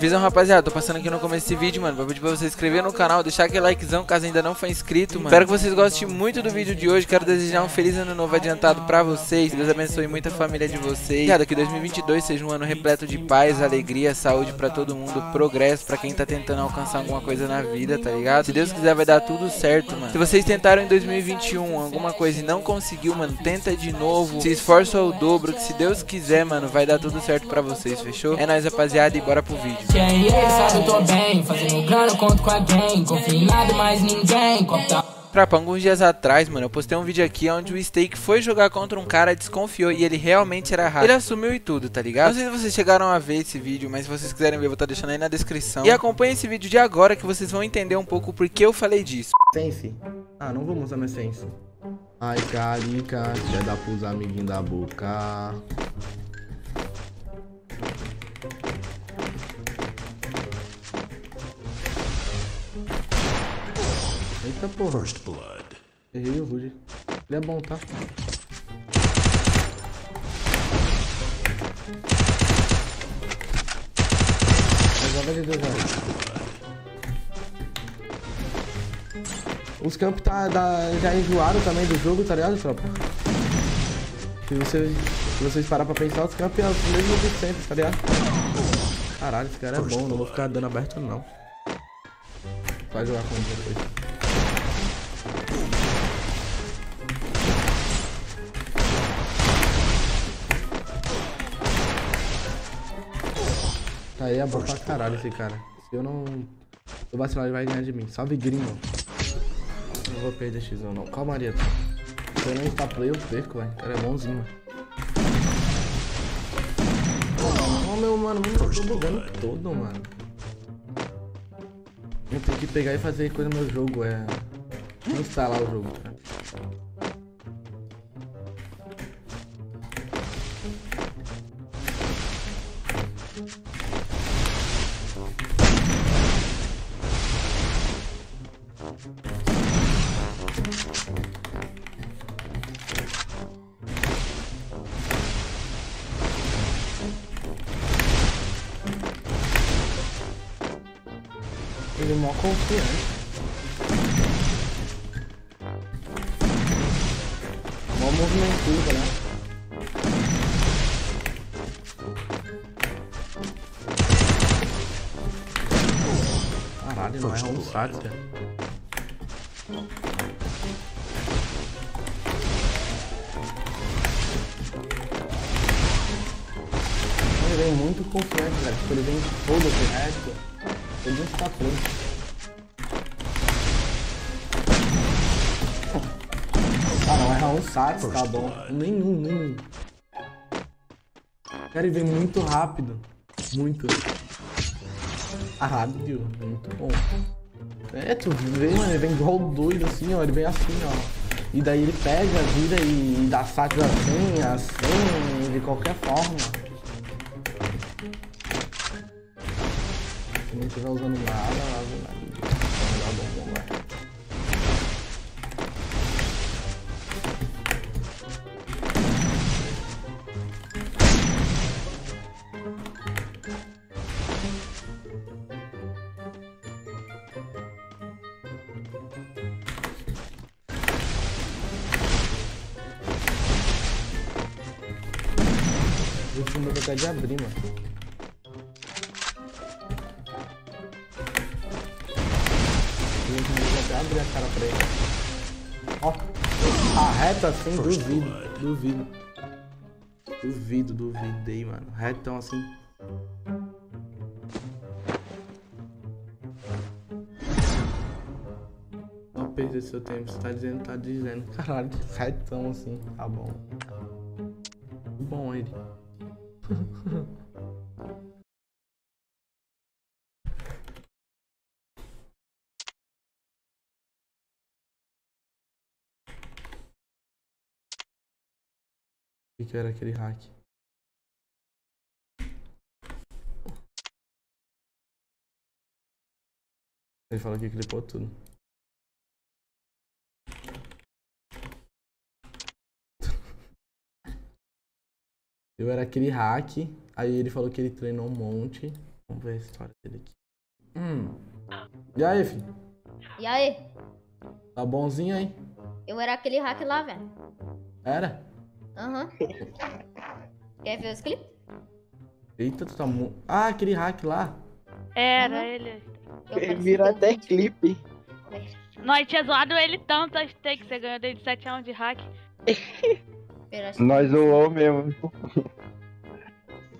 Visão, rapaziada, tô passando aqui no começo desse vídeo, mano, pra pedir pra você se inscrever no canal, deixar aquele likezão caso ainda não foi inscrito, mano. Espero que vocês gostem muito do vídeo de hoje, quero desejar um feliz ano novo adiantado pra vocês, Deus abençoe muito a família de vocês. Cara, que 2022 seja um ano repleto de paz, alegria, saúde pra todo mundo, progresso pra quem tá tentando alcançar alguma coisa na vida, tá ligado? Se Deus quiser vai dar tudo certo, mano. Se vocês tentaram em 2021 alguma coisa e não conseguiu, mano, tenta de novo, se esforça ao dobro, que se Deus quiser, mano, vai dar tudo certo pra vocês, fechou? É nóis, rapaziada, e bora pro vídeo. Quem sabe eu tô bem, fazendo grana, conto com alguém, confio em nada, mas ninguém conta. Trapa, alguns dias atrás, mano, eu postei um vídeo aqui onde o Steike foi jogar contra um cara, desconfiou e ele realmente era errado. Ele assumiu e tudo, tá ligado? Não sei se vocês chegaram a ver esse vídeo, mas se vocês quiserem ver, eu vou estar deixando aí na descrição. E acompanha esse vídeo de agora que vocês vão entender um pouco por que eu falei disso. Sense? Ah, não vamos usar meu sense. Ai, carica, já dá pros amiguinhos da boca. Eita porra. First blood. Errei o Rudy. Ele é bom, tá? Os campos já enjoaram também do jogo, tá ligado, tropa? Se vocês parar pra pensar, os campos é o mesmo do sempre, tá ligado? Caralho, esse cara é bom, não vou ficar dando aberto não. Vai jogar com ele depois. Aí é bom pra caralho esse cara. Se eu não... eu vacilar, ele vai ganhar de mim. Salve, gringo. Não vou perder X1 não. Calmaria. Se eu não está play, eu perco, velho. O cara é bonzinho. Ó, oh, meu mano. Eu tô bugando todo, mano. Eu tenho que pegar e fazer coisa no meu jogo, é... não instalar o jogo, cara. Ele é mó confiante. Mó movimento, né? Caralho, não é um saco, cara. Ele vem muito confiante, velho. Tipo, ele vem todo o resto. Ele não está pronto. Ah, não, errar um saco, tá bom. Nenhum. Cara, ele vem muito rápido. Muito. Ah, viu? Muito bom. É, tu vê, mano, ele vem igual doido assim, ó. Ele vem assim, ó. E daí ele pega a vida e dá sacos assim, de qualquer forma. Não estiver usando nada. O último eu vou de abrir, mano. Vou abrir a cara pra ele. Ó, a reta assim, duvido aí, mano. Retão assim. Não perder seu tempo, você tá dizendo. Caralho, retão assim, tá bom. Bom ele. O que era aquele hack? Ele falou que clipou tudo. Eu era aquele hack, aí ele falou que ele treinou um monte. Vamos ver a história dele aqui. E aí, filho? E aí? Tá bonzinho, hein? Eu era aquele hack lá, velho. Era? Aham. Quer ver os clipes? Eita, tu tá muito... Ah, aquele hack lá. Era ele. Ele virou até clipe. Nós tinha zoado ele tanto, a steike, você ganhou dele de 7 anos de hack. Nós zoou mesmo.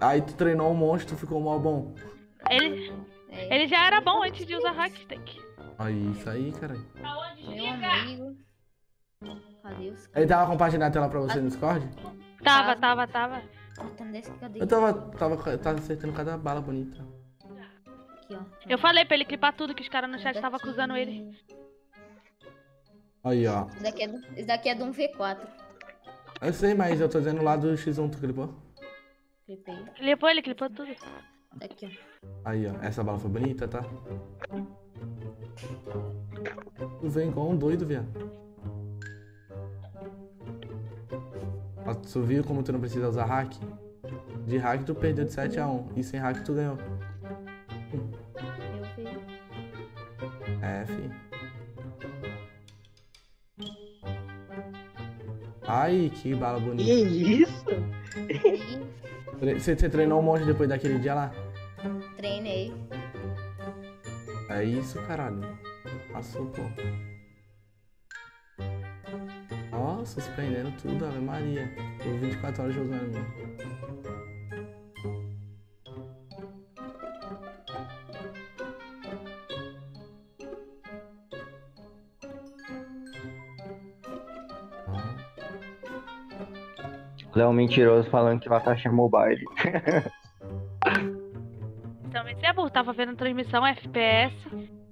Aí tu treinou um monte, tu ficou mal bom. Ele já era bom antes de usar hack, steike. Aí, isso aí, caralho. Ele tava compartilhando a tela pra você no Discord? Tava. Eu tava acertando cada bala bonita. Aqui, ó. Eu falei pra ele clipar tudo que os caras no chat estavam acusando ele. Aí, ó. Esse daqui é do 1v4. Eu sei, mas eu tô dizendo lá do X1, tu clipou? Clipei. Ele clipou tudo. Aqui, ó. Aí, ó. Essa bala foi bonita, tá? Tu vem igual um doido, viado. Tu viu como tu não precisa usar hack? De hack tu perdeu de 7 a 1. E sem hack tu ganhou. Eu vi. É, fi. Ai, que bala bonita. Que isso? Você treinou um monte depois daquele dia lá? Treinei. É isso, caralho. Passou, pô. Nossa, suspendendo tudo, Ave Maria. Tô 24 horas jogando. Léo mentiroso falando que vai taxar mobile. Então, esse é burro, tava vendo transmissão FPS.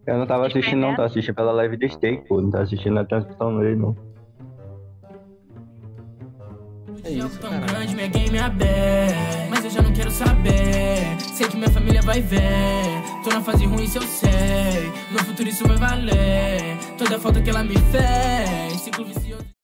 Eu não tava assistindo, não, tá assistindo pela live do steike, pô. Não tá assistindo a transmissão dele, não. Jogo tão grande, minha game é aberta, mas eu já não quero saber. Sei que minha família vai ver. Tô na fase ruim, isso eu sei. No futuro isso vai valer. Toda a falta que ela me fez. Ciclo vicioso.